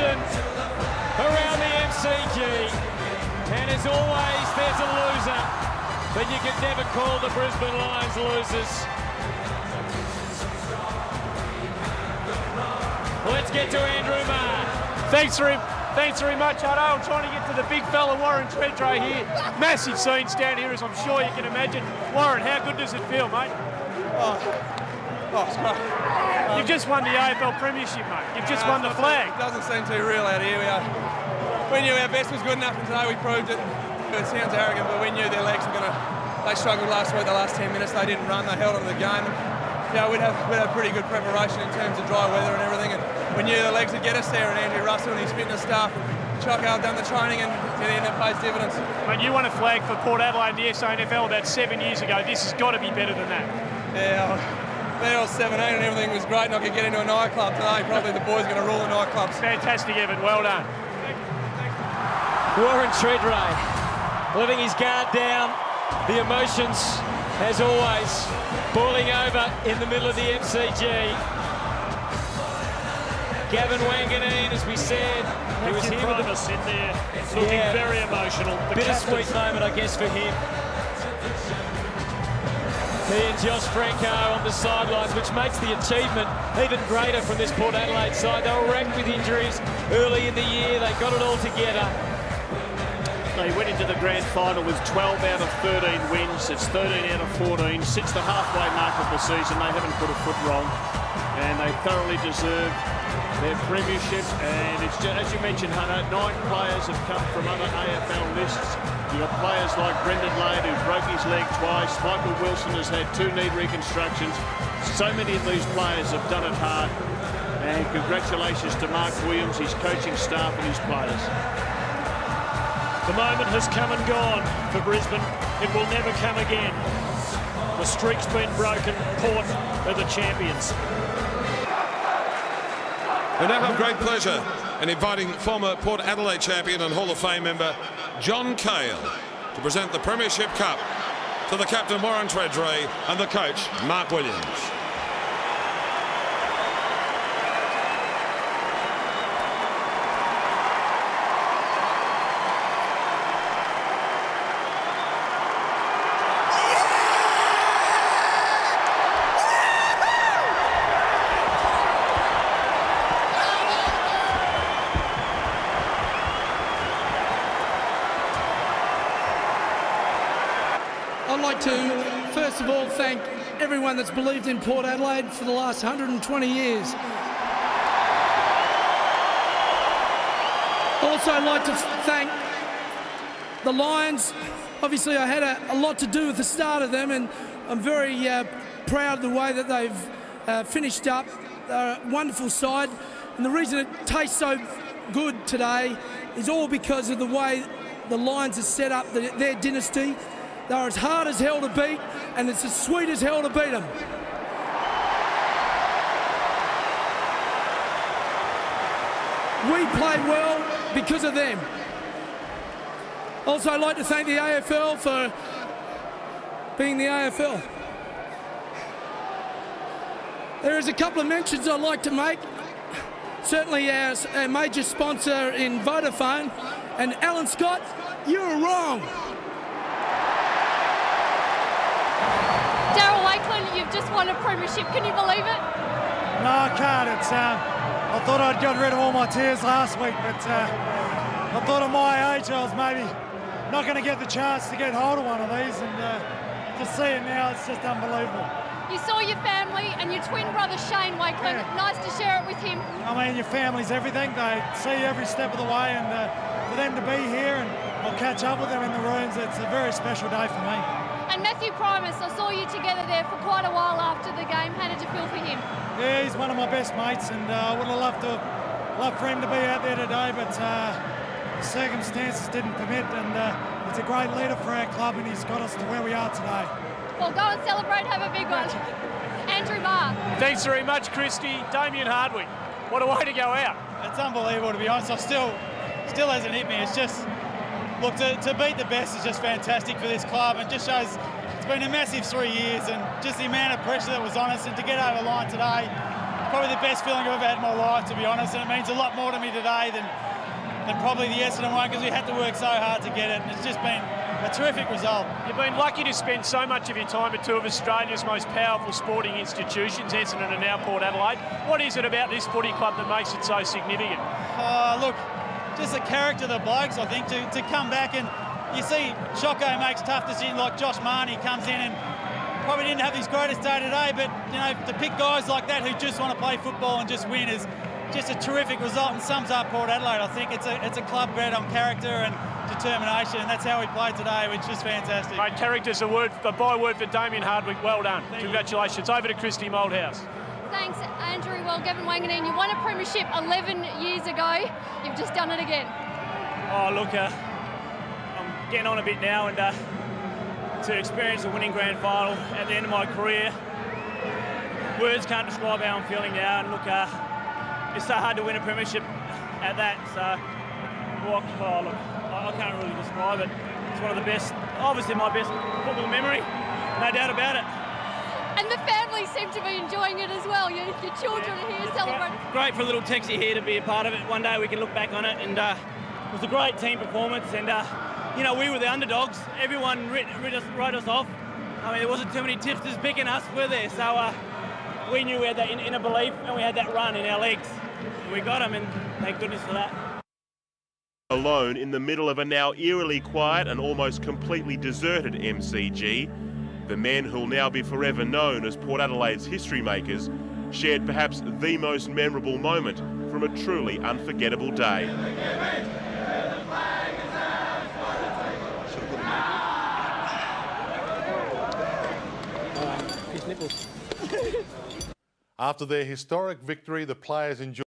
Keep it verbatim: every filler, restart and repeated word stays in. action around the M C G. And as always, there's a loser. But you can never call the Brisbane Lions losers. Let's get to Andrew Marr. Thanks very, thanks very much, Otto. I'm trying to get to the big fella, Warren Tredrea here. Massive scenes down here, as I'm sure you can imagine. Warren, how good does it feel, mate? Oh, oh it's great. Um, You've just won the A F L Premiership, mate. You've just uh, won the flag. It doesn't seem too real out here. We, are, we knew our best was good enough, and today we proved it. It sounds arrogant, but we knew their legs were going to... They struggled last week, the last ten minutes. They didn't run. They held on to the game. Yeah, we'd have, we'd have pretty good preparation in terms of dry weather and everything, and we knew the legs would get us there, and Andrew Russell and his fitness staff and Choco have done the training, and to the end it pays dividends. Mate, you won a flag for Port Adelaide in the S A N F L about seven years ago. This has got to be better than that. Yeah, then I was seventeen and everything was great, and I could get into a nightclub today. Probably the boys are going to rule the nightclubs. Fantastic, Evan. Well done. Thank you. Thank you. Warren Tredrea, letting his guard down. The emotions, as always, boiling over in the middle of the M C G. Gavin Wanganeen, as we said, he was here with us in there, looking yeah, very emotional. The bittersweet moment, I guess, for him. He and Josh Franco on the sidelines, which makes the achievement even greater from this Port Adelaide side. They were racked with injuries early in the year. They got it all together. They went into the grand final with twelve out of thirteen wins. It's thirteen out of fourteen. Since the halfway mark of the season, they haven't put a foot wrong, and they thoroughly deserve their premiership. And it's just, as you mentioned, Hunter, nine players have come from other A F L lists. You've got players like Brendan Lane, who broke his leg twice. Michael Wilson has had two knee reconstructions. So many of these players have done it hard. And congratulations to Mark Williams, his coaching staff and his players. The moment has come and gone for Brisbane. It will never come again. The streak's been broken. Port are the champions. We now have great pleasure in inviting former Port Adelaide champion and Hall of Fame member John Cale to present the Premiership Cup to the captain Warren Tredrea and the coach Mark Williams. To first of all thank everyone that's believed in Port Adelaide for the last one hundred and twenty years. Also I'd like to thank the Lions. Obviously I had a, a lot to do with the start of them, and I'm very uh, proud of the way that they've uh, finished up. They're a wonderful side, and the reason it tastes so good today is all because of the way the Lions have set up the, their dynasty. They're as hard as hell to beat, and it's as sweet as hell to beat them. We play well because of them. Also, I'd like to thank the A F L for being the A F L. There is a couple of mentions I'd like to make. Certainly our, our major sponsor in Vodafone. And Alan Scott, you were wrong. Darryl Wakeland, you've just won a premiership. Can you believe it? No, I can't. It's, uh, I thought I'd got rid of all my tears last week, but uh, I thought at my age I was maybe not going to get the chance to get hold of one of these, and uh, to see it now, it's just unbelievable. You saw your family and your twin brother Shane Wakeland. Yeah. Nice to share it with him. I mean, your family's everything. They see you every step of the way, and uh, for them to be here and I'll catch up with them in the rooms, it's a very special day for me. And Matthew Primus, I saw you together there for quite a while after the game. How did you feel for him? Yeah, he's one of my best mates, and I uh, would have loved to, loved for him to be out there today, but uh, circumstances didn't permit, and uh, he's a great leader for our club, and he's got us to where we are today. Well, go and celebrate, have a big one. Andrew Marr. Thanks very much, Christy. Damien Hardwick, what a way to go out. It's unbelievable, to be honest. I still, still hasn't hit me. It's just... Look, to, to beat the best is just fantastic for this club, and just shows it's been a massive three years, and just the amount of pressure that was on us, and to get over the line today probably the best feeling I've ever had in my life, to be honest, and it means a lot more to me today than, than probably the Essendon one, because we had to work so hard to get it, and it's just been a terrific result. You've been lucky to spend so much of your time at two of Australia's most powerful sporting institutions, Essendon and now Port Adelaide. What is it about this footy club that makes it so significant? Uh, look, just the character of the blokes, I think, to, to come back, and you see Shocko makes tough decisions, like Josh Marnie comes in and probably didn't have his greatest day today, but, you know, to pick guys like that who just want to play football and just win is just a terrific result and sums up Port Adelaide, I think. It's a, it's a club bred on character and determination, and that's how we played today, which is fantastic. Mate, character's a word, a byword for Damien Hardwick. Well done. Thank Congratulations. You. Over to Christy Moldhouse. Thanks, Andrew. Well, Gavin Wanganeen, you won a premiership eleven years ago. You've just done it again. Oh, look, uh, I'm getting on a bit now, and uh, to experience a winning grand final at the end of my career, words can't describe how I'm feeling now. And look, uh, it's so hard to win a premiership at that, so, well, oh, look. I can't really describe it. It's one of the best, obviously my best football memory, no doubt about it. And the family seem to be enjoying it as well. Your, your children yeah. are here celebrating. Great for little Texie here to be a part of it. One day we can look back on it, and uh, it was a great team performance. And uh, you know, we were the underdogs. Everyone writ, writ us, wrote us off. I mean, there wasn't too many tipsters picking us, were there? So uh, we knew we had that inner belief, and we had that run in our legs. We got them, and thank goodness for that. Alone in the middle of a now eerily quiet and almost completely deserted M C G, the men who'll now be forever known as Port Adelaide's history makers shared perhaps the most memorable moment from a truly unforgettable day. After their historic victory, the players enjoyed